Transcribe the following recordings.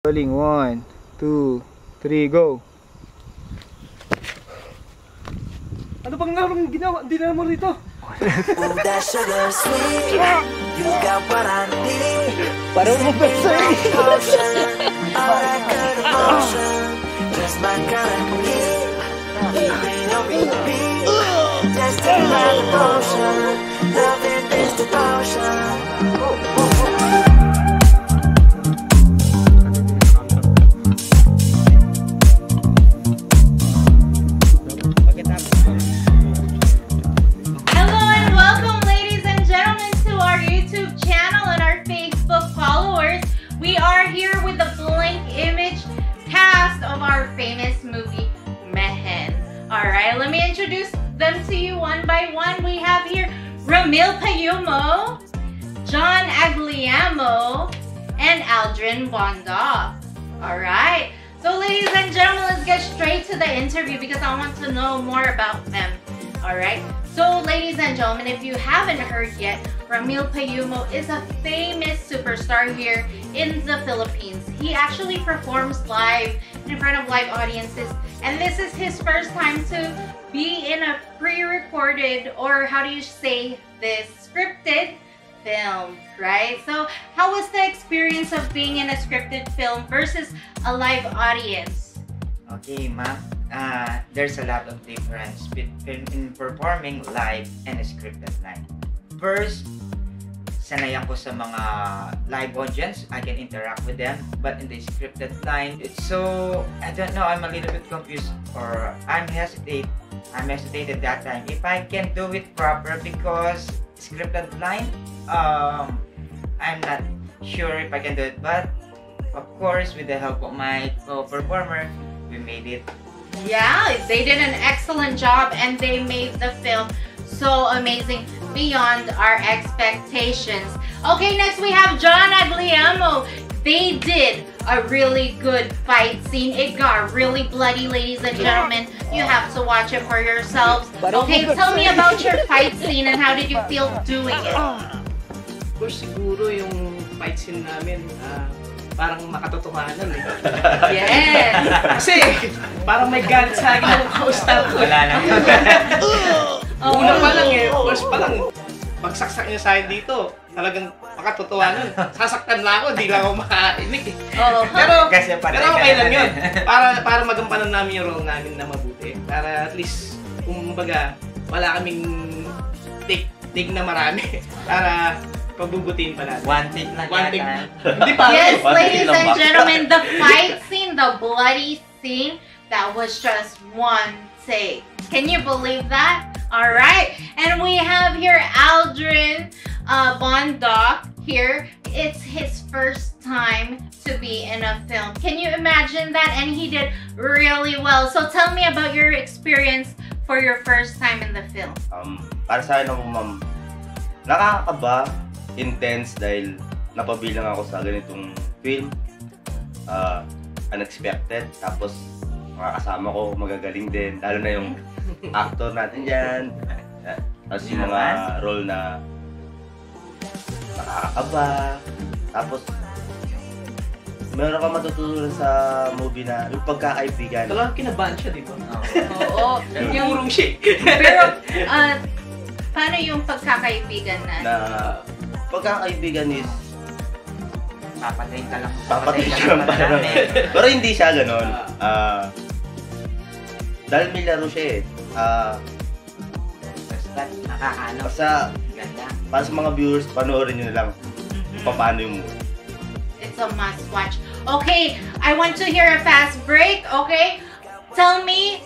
Rolling, 1, 2, 3, go! Ano bang narong ginawa? Hindi na mo rito! Parang mo pesa eh! We are here with the Blink Image cast of our famous movie, Mehen. Alright, let me introduce them to you one by one. We have here Ramil Payumo, John Agliamo, and Aldrin Bondoc. Alright, so ladies and gentlemen, let's get straight to the interview because I want to know more about them. Alright, so ladies and gentlemen, if you haven't heard yet, Ramil Payumo is a famous superstar here in the Philippines. He actually performs live in front of live audiences, and this is his first time to be in a pre-recorded, or how do you say this, scripted film, right? So how was the experience of being in a scripted film versus a live audience? Okay, ma'am. There's a lot of difference between performing live and scripted live. First, sanay ako sa mga live audience. I can interact with them, but in the scripted line, it's so, I don't know, I'm a little bit confused, or I'm hesitated that time if I can do it proper, because scripted line, I'm not sure if I can do it, but of course with the help of my co-performer, we made it. Yeah, they did an excellent job and they made the film so amazing, beyond our expectations. Okay, next we have John Agliamo. They did a really good fight scene. It got really bloody, ladies and gentlemen. You have to watch it for yourselves. Okay, tell me about your fight scene and how did you feel doing it? Of course, siguro yung fight scene namin, parang makatotohanan eh. Yes! Kasi parang may galit sa akin ang kaustal ko. Wala lang. Una pa lang eh, first pa lang. Pagsaksak niya sa akin dito, talagang makatotohanan. Sasaktan lang ako, di lang ako makainig eh. Pero, okay lang yun. Para magampanan namin yung role namin na mabuti. Para at least, kumbaga, wala kaming take na marami. Para pagbubutin pa natin. One take lang. One take. Yes, ladies and gentlemen, the fight scene, the bloody scene, that was just one take. Can you believe that? All right. And we have here Aldrin Bondoc here. It's his first time to be in a film. Can you imagine that? And he did really well. So tell me about your experience for your first time in the film. Para sa akin, ma'am, nakakaba, intense dahil napabilang ako sa ganitong film, unexpected, tapos mga kasama ko magagaling din, lalo na yung actor natin dyan, tapos yung mga role na nakakaba, tapos meron kang matutunan sa movie na yung pagkakaibigan. Talagang kinabahan siya, di ba? Oo, yung urong siya. Pero, paano yung pagkakaibigan na? Pagkakaibigan is papatayin ka lang. Papatayin ka lang pala namin. Pero hindi siya ganun. Dahil may laro siya eh. Basta nakakaano. Basta, para sa mga viewers, panoorin nyo na lang paano yung movie. It's a must watch. Okay, I want to hear a fast break, okay? Tell me,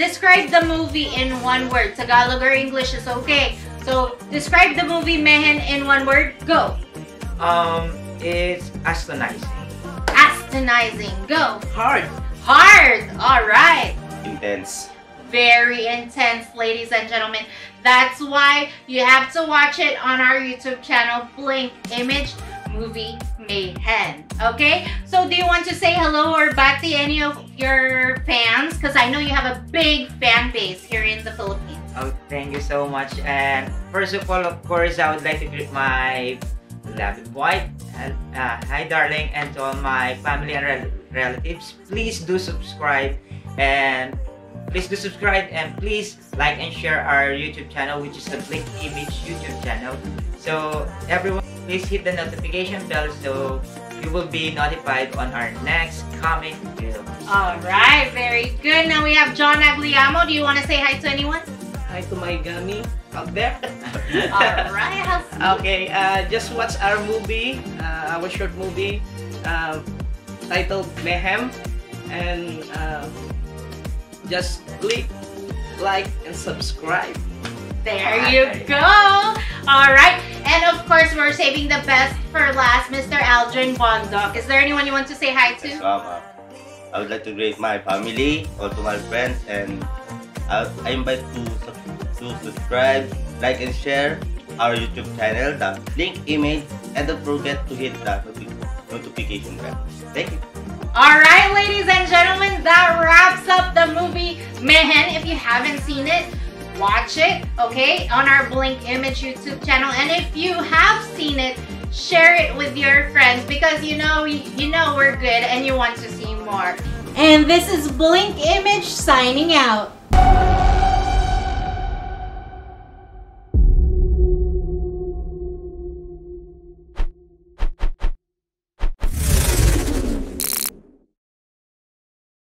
describe the movie in one word. Tagalog or English is okay. So, describe the movie Mehen in one word. Go. It's astonishing. Astonishing. Go. Hard. Hard. All right. Intense. Very intense, ladies and gentlemen. That's why you have to watch it on our YouTube channel, Blink Image Movie Mehen. Okay? So, do you want to say hello or bye to any of your fans? Because I know you have a big fan base here in the Philippines. Oh, thank you so much. And first of all, of course, I would like to greet my black and white. And hi darling, and to all my family and relatives, please do subscribe and please like and share our YouTube channel, which is the Blink Image YouTube channel. So everyone, please hit the notification bell so you will be notified on our next coming video. Alright, very good. Now we have John Agliamo. Do you want to say hi to anyone? Hi to my gummy out there. Alright, okay, just watch our movie, our short movie titled Mehen, and just click like and subscribe. There you go. Alright, and of course we're saving the best for last, Mr. Aldrin Bondoc. Is there anyone you want to say hi to? Yes, I would like to greet my family, all to my friends, and I invite to subscribe, like and share our YouTube channel, the Blink Image, and don't forget to hit the notification bell. Thank you. Alright, ladies and gentlemen, that wraps up the movie Mehen. If you haven't seen it, watch it, okay, on our Blink Image YouTube channel. And if you have seen it, share it with your friends, because you know we're good and you want to see more. And this is Blink Image signing out.